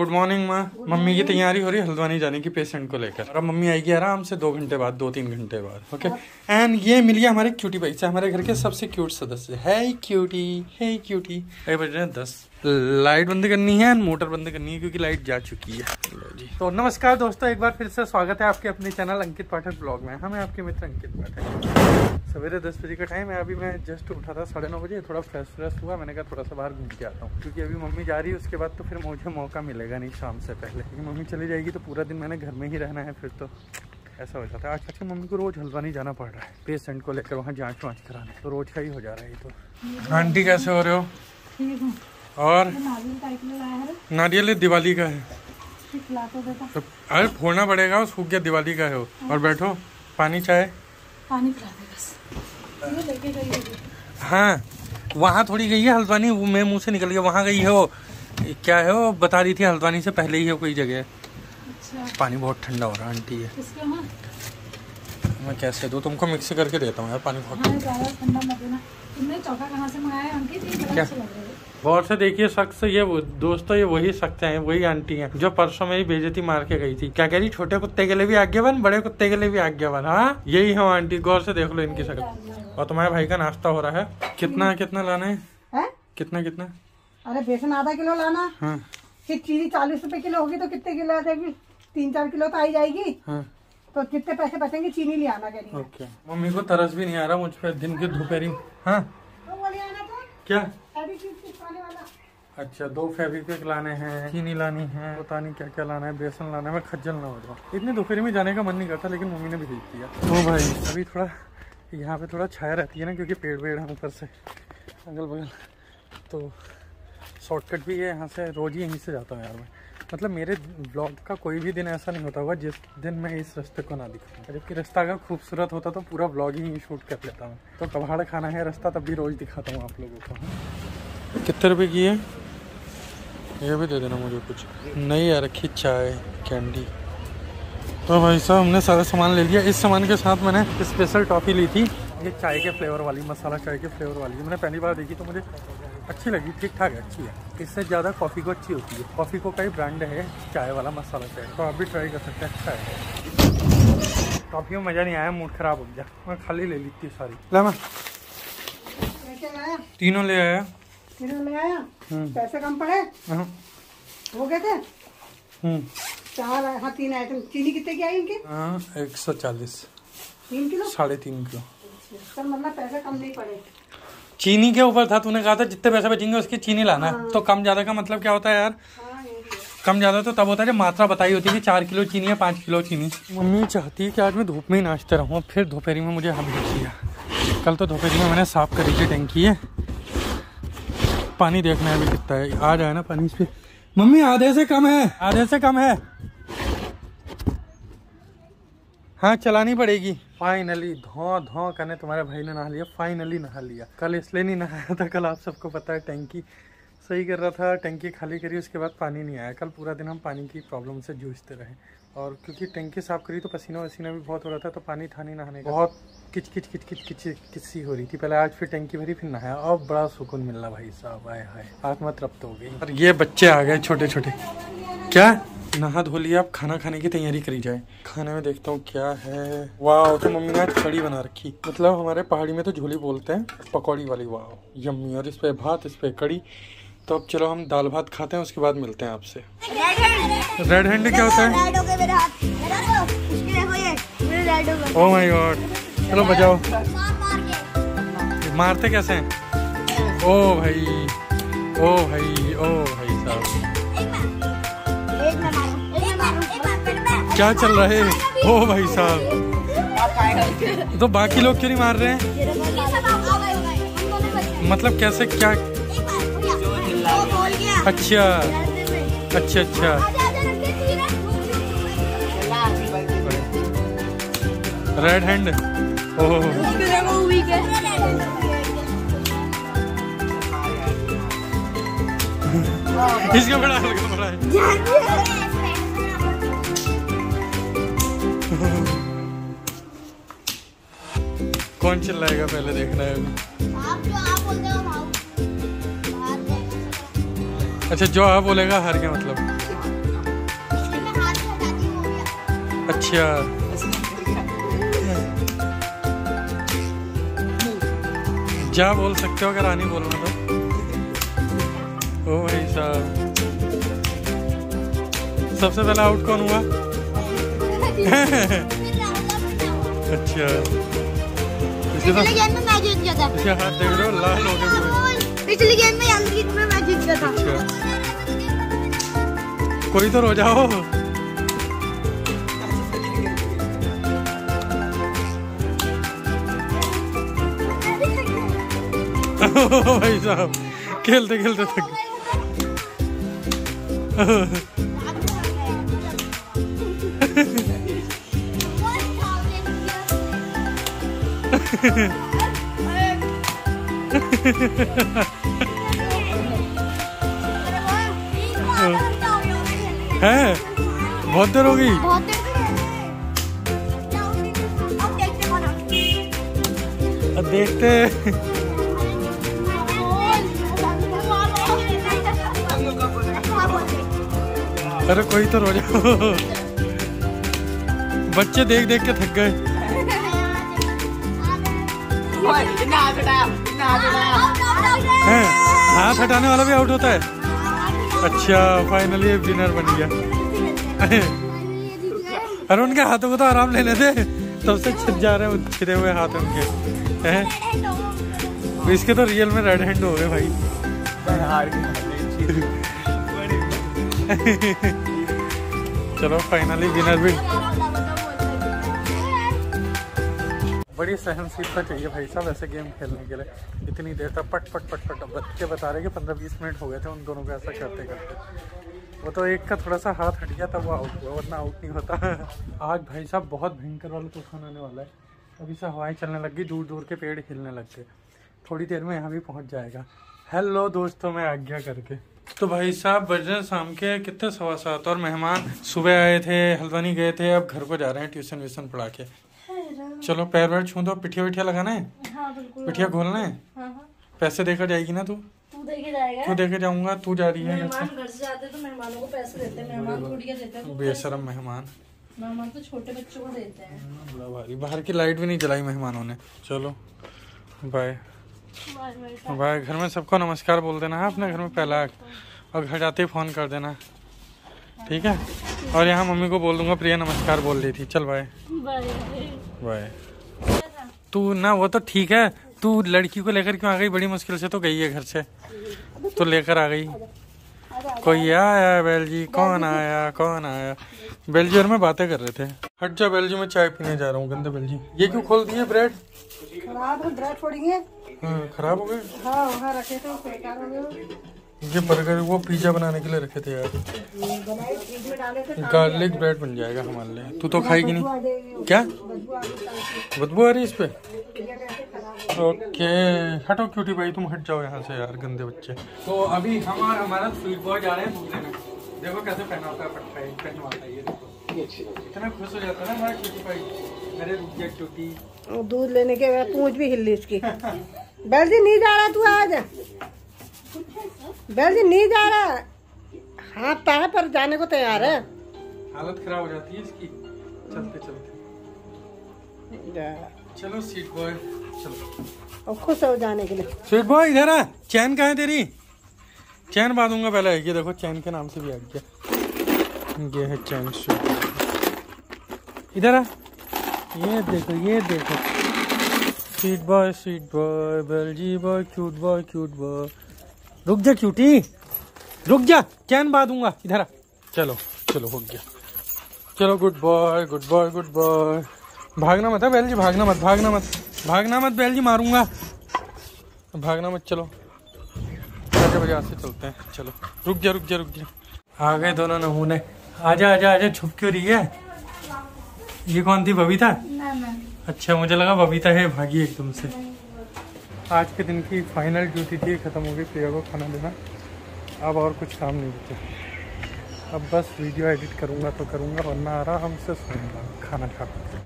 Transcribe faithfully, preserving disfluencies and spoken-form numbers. Good morning माँ। Mummy की तैयारी हो रही है हल्द्वानी जाने की पेशेंट को लेकर, और अब मम्मी आएगी आराम से दो घंटे बाद, दो तीन घंटे बाद। ओके, एंड ये मिल गया हमारे क्यूटी भाई से, हमारे घर के सबसे क्यूट सदस्य है क्यूटी। है क्यूटी। अरे बज रहे हैं दस, लाइट बंद करनी है एंड मोटर बंद करनी है क्योंकि लाइट जा चुकी है। तो नमस्कार दोस्तों, एक बार फिर से स्वागत है आपके अपने चैनल अंकित पाठक ब्लॉग में। हम आपके मित्र अंकित पाठक। सवेरे दस बजे का टाइम है, अभी मैं जस्ट उठा था साढ़े नौ बजे, थोड़ा फ्रेश फ्रेश हुआ, मैंने कहा थोड़ा सा बाहर घूम के आता हूँ क्योंकि अभी मम्मी जा रही है, उसके बाद तो फिर मुझे मौका मिलेगा नहीं शाम से पहले, क्योंकि मम्मी चली जाएगी तो पूरा दिन मैंने घर में ही रहना है, फिर तो ऐसा हो जाता है। आज अच्छा मम्मी को रोज हल्द्वानी जाना पड़ रहा है पेशेंट को लेकर, वहाँ जाँच वाँच कराने, तो रोज का ही हो जा रहा है। तो आंटी कैसे हो रहे हो? और तो नारियल दिवाली का है तो, अरे फोड़ना पड़ेगा, सूख गया, दिवाली का है वो। और बैठो, पानी चाय पानी पिला दे बस। हाँ, वहाँ थोड़ी गई है हल्द्वानी, वो मैं मुँह से निकल गया, वहाँ गई है वो, क्या है वो बता रही थी, हल्द्वानी से पहले ही है कोई जगह। अच्छा। पानी बहुत ठंडा हो रहा है आंटी है। मैं कैसे दूँ तुमको, मिक्स करके देता हूँ यार, पानी बहुत। गौर से देखिए शख्स, ये दोस्तों ये वही शख्स हैं, वही आंटी हैं जो परसों में ही बेइज्जती मार के गई थी। क्या कह रही, छोटे कुत्ते के लिए भी आज्ञावन, बड़े कुत्ते के लिए भी आज्ञावन। हाँ यही है आंटी, गौर से देख लो इनकी शक्ल। और तुम्हारे भाई का नाश्ता हो रहा है। कितना कितना लाना है? है कितना कितना? अरे बेसन आधा किलो लाना। हाँ। फिर चीनी चालीस रूपए किलो होगी तो कितने किलो आ जाएगी? तीन चार किलो तो आई जाएगी। तो कितने पैसे बचेंगे? चीनी ले आना। ओके। मम्मी को तरस भी नहीं आ रहा मुझ पर, दिन की दोपहरी। हाँ क्या? अच्छा, दो फेविक्विक लाने हैं, चीनी लानी है, पता नहीं क्या क्या लाना है, बेसन लाना है। मैं खज्जल ना हो जाऊँ, इतनी दोपहर में जाने का मन नहीं करता, लेकिन मम्मी ने भी भेज दिया। तो भाई अभी थोड़ा यहाँ पे थोड़ा छाया रहती है ना, क्योंकि पेड़ पेड़ हम ऊपर से अगल बगल, तो शॉर्टकट भी है यहाँ से, रोज ही यहीं से जाता हूँ यार मैं। मतलब मेरे ब्लॉग का कोई भी दिन ऐसा नहीं होता होगा जिस दिन मैं इस रास्ते को ना दिखाऊँ, जबकि रास्ता अगर खूबसूरत होता तो पूरा ब्लॉग ही शूट कर लेता हूँ। तो कबाड़ खाना है रास्ता, तब भी रोज़ दिखाता हूँ आप लोगों को। कितने रुपये की है ये भी दे देना मुझे, कुछ नहीं आ रखी चाय कैंडी। तो भाई साहब हमने सारा सामान ले लिया। इस सामान के साथ मैंने स्पेशल टॉफ़ी ली थी, ये चाय के फ्लेवर वाली, मसाला चाय के फ्लेवर वाली, मैंने पहली बार देखी तो मुझे अच्छी लगी, ठीक ठाक है, अच्छी है, इससे ज़्यादा कॉफ़ी को अच्छी होती है। कॉफ़ी को कई ब्रांड है, चाय वाला मसाला चाय, तो आप भी ट्राई कर सकते हैं, अच्छा है। टॉफ़ी में मज़ा नहीं आया, मूड ख़राब हो गया, मैं खाली ले ली थी सारी। लामा तीनों ले आया, तीनों ले आया, पैसे कम पड़े हो गए थे चार। हाँ तीन आइटम। चीनी कितने की आई इनकी? हाँ एक सौ चालीस, तीन किलो साढ़े तीन किलो, तो मतलब पैसे कम नहीं पड़े। चीनी के ऊपर था, तूने कहा था जितने पैसे बचेंगे उसकी चीनी लाना। हाँ। तो कम ज़्यादा का मतलब क्या होता है यार? हाँ, कम ज़्यादा तो तब होता है जब मात्रा बताई होती है कि चार किलो चीनी या पाँच किलो चीनी। मम्मी चाहती है कि आज मैं धूप में ही नाचते रहूँ, फिर दोपहरी में मुझे हम दिया, कल तो दोपहरी में मैंने साफ़ करी थी टंकी है, पानी देखना है अभी कितना है, आ जाए ना पानी इस। मम्मी आधे से कम है, आधे से कम है, हाँ चलानी पड़ेगी। फाइनली धो धो करने तुम्हारे भाई ने नहा लिया, फाइनली नहा लिया। कल इसलिए नहीं नहाया था, कल आप सबको पता है टैंकी सही कर रहा था, टैंकी खाली करी, उसके बाद पानी नहीं आया, कल पूरा दिन हम पानी की प्रॉब्लम से जूझते रहे, और क्योंकि टैंकी साफ़ करी तो पसीना वसीना भी बहुत हो रहा था, तो पानी था नहीं नहाने का, बहुत किच किच किच किच किच किसी हो रही थी पहले। आज फिर टैंकी भरी, फिर नहाया, अब बड़ा सुकून मिल रहा भाई साहब, आए हाय आत्मा तृप्त हो गई। और ये बच्चे आ गए छोटे छोटे। क्या नहा धो लिया, अब खाना खाने की तैयारी करी जाए। खाने में देखता हूँ क्या है। वाह, तो मम्मी ने आज कड़ी बना रखी, मतलब हमारे पहाड़ी में तो झोली बोलते हैं, पकौड़ी वाली, वाह यम्मी। और इस पे भात, इस पे कड़ी। तो अब चलो हम दाल भात खाते हैं, उसके बाद मिलते हैं आपसे। रेड हैंड क्या होता है? ओह माय गॉड, चलो बजाओ। मारते कैसे हैं? ओ भाई ओ भाई ओ भाई साहब, क्या चल रहा है? ओ भाई साहब, तो बाकी लोग क्यों नहीं मार रहे हैं? मतलब कैसे, क्या? अच्छा अच्छा अच्छा रेड हैंड। ओह इसका बड़ा हल्का बड़ा है। कौन चिल्लाएगा पहले देखना है आप, जो आप बोलते हो हार। अच्छा, जो आप बोलेगा हार, क्या मतलब? अच्छा जा बोल सकते हो अगर रानी बोलना तो। ओ भाई साहब, सबसे पहला आउट कौन हुआ? अच्छा पिछले गेम में मैजिक किया था। अच्छा हाथ देख रहे हो लाल हो गए। पिछले गेम में अंकित में मैजिक किया था। अच्छा कोई तो रो जाओ। भाई साहब खेलते खेलते थक है बहुत देर हो गई। देखते अरे कोई तो रो जाओ। बच्चे देख देख के थक गए। हाथ हटाने वाला भी आउट होता है। अच्छा फाइनली विनर बन गया। अरे उनके हाथों को तो आराम लेने दे, तब से छिद जा रहे हैं छिदे हुए हाथ उनके हैं। इसके तो रियल में रेड हैंड हो गए भाई। चलो फाइनली विनर भी बड़ी सहनशीलता चाहिए भाई साहब ऐसे गेम खेलने के लिए। इतनी देर तक पट पट पट पट बच्चे बता रहे कि पंद्रह बीस मिनट हो गए थे उन दोनों को ऐसा करते करते। वो तो एक का थोड़ा सा हाथ हट गया था वो आउट हुआ, वरना आउट नहीं होता। आज भाई साहब बहुत भयंकर वाला तूफान आने वाला है। अभी से हवाएं चलने लग गई, दूर दूर के पेड़ हिलने लग गए। थोड़ी देर में यहाँ भी पहुँच जाएगा। हेलो दोस्तों, मैं आज्ञा करके। तो भाई साहब बज रहे शाम के कितने सवा सात, और मेहमान सुबह आए थे, हल्द्वानी गए थे, अब घर को जा रहे हैं ट्यूशन व्यूशन पढ़ा के। चलो पैर वैर छू दो, पिठिया विठिया लगाना है। हाँ, पिठिया घोलना है। हाँ। पैसे देकर जाएगी ना तू? तू देके जाएगा? तू देके जाऊंगा, तू जा रही है। बेशरम मेहमान, मेहमान तो छोटे बच्चों को देते हैं। बाहर की लाइट भी नहीं जलाई मेहमानों ने। चलो बाय भाई, घर में सबको नमस्कार बोल देना है अपने घर में पहला, और घर जाते ही फ़ोन कर देना, ठीक है? और यहाँ मम्मी को बोल दूंगा प्रिया नमस्कार बोल रही थी। चल बाय बाय। तू ना वो तो ठीक है, तू लड़की को लेकर क्यों आ गई? बड़ी मुश्किल से तो गई है घर से, तो लेकर आ गई। कोई आया बैल जी? कौन आया कौन आया? बैल जी और मैं बातें कर रहे थे। हट जा बैल जी, मैं चाय पीने जा रहा हूँ। गंदे बैल जी, ये क्यों खोल दिए? ब्रेड खराब है, ब्रेड फोड़ी है। हाँ, खराब हो गए। हाँ, वहाँ रखे थे, बेकार हो गए। ये बर्गर वो पिज्जा बनाने के लिए रखे थे यार। गार्लिक ब्रेड बन जाएगा हमारे लिए। तू तो खाएगी नहीं क्या? बदबू आ रही इस पे? ओके हटो क्यूटी भाई, तुम हट जाओ यहाँ से यार, गंदे बच्चे। तो अभी हम और हमारा स्वीट बॉय जा रहे हैं भूखने में। देखो कैसे पहना होता है, पहना होता है ये देखो। इतना खुश हो जाता है ना हमारा क्यूटी भाई। मेरे रुक गया क्यूटी। दूध लेने के बाद पूछ भी हिल इसकी। बैल जी नहीं जा रहा तू आज? बैल जी नहीं जा रहा? हाँ तार पर जाने को तैयार है। हालत खराब हो जाती है इसकी चलते चलते। चलो स्वीट बॉय चलो, और खुश हो जाने के लिए। स्वीट बॉय इधर आ। चैन कहाँ है तेरी? चैन बांधूंगा पहले। ये देखो चैन के नाम से भी आ गया। ये है चैन। इधर आ, ये देखो ये देखो। स्वीट बॉय स्वीट बॉय, बेलजी boy, cute boy cute boy. रुक जा क्यूटी, रुक जा, चैन बांधूंगा। इधर आ। चलो चलो हो गया। चलो good boy good boy good boy. भागना मत है बेलजी, भागना मत भागना मत भागना मत बेलजी, मारूंगा। भागना मत। चलो आगे बजे हाथ से चलते हैं। चलो रुक जा रुक जा रुक जा। आ गए दोनों नमूने। आजा आजा आजा, छुप क्यों रही है? ये कौन थी? बबीता? ना ना। अच्छा मुझे लगा बबीता है, भागी एकदम से। आज के दिन की फाइनल ड्यूटी थी, ख़त्म हो गई। प्रिया को खाना देना, अब और कुछ काम नहीं बचा। अब बस वीडियो एडिट करूँगा तो करूँगा, वरना आराम से सोऊंगा खाना खा।